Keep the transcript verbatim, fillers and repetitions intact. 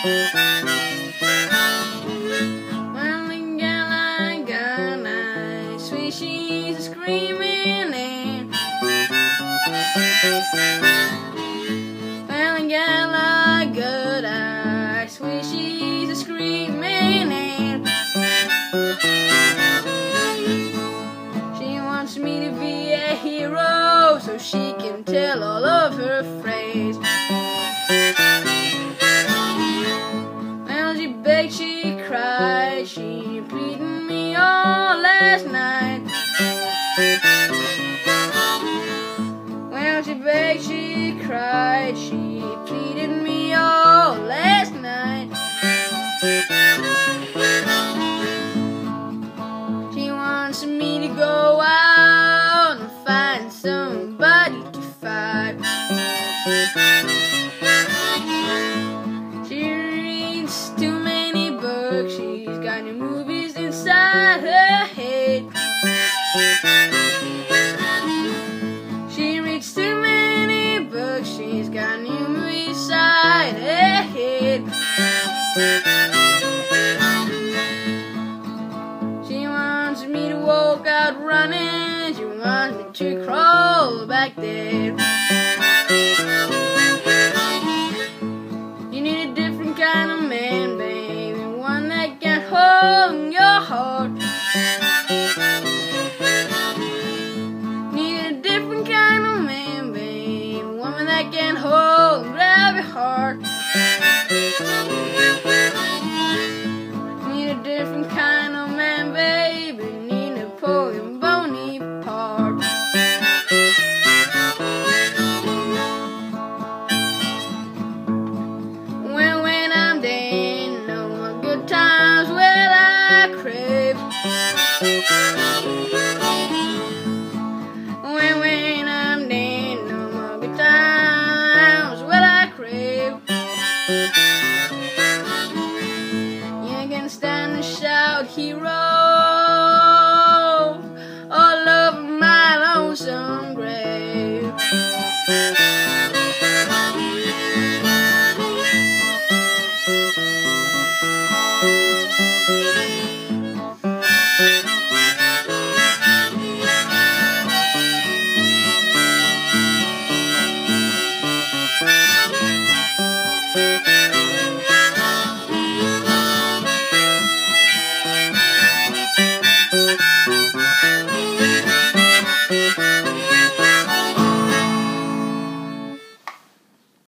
Running down like a knife, sweet she's screaming in. Running down like a knife, sweet she's screaming in. She wants me to be a hero so she can tell all of her friends. She cried, she pleaded me all last night. Well, she begged, she cried, she pleaded me all last night. She wants me to go out and find somebody to fight. Movies inside her head. She reads too many books. She's got new movies inside her head. She wants me to walk out running. She wants me to crawl back there. You need a different kind of man, baby, one that can hold your heart. Need a different kind of man, babe, a woman that can hold and grab your heart. Need a different kind of man, babe, you need Napoleon Bonaparte. Well, when I'm dead, no more good times. When, when I'm dead, no more good times will I crave. You can stand and shout, hero, all over my lonesome grave. We'll be right back.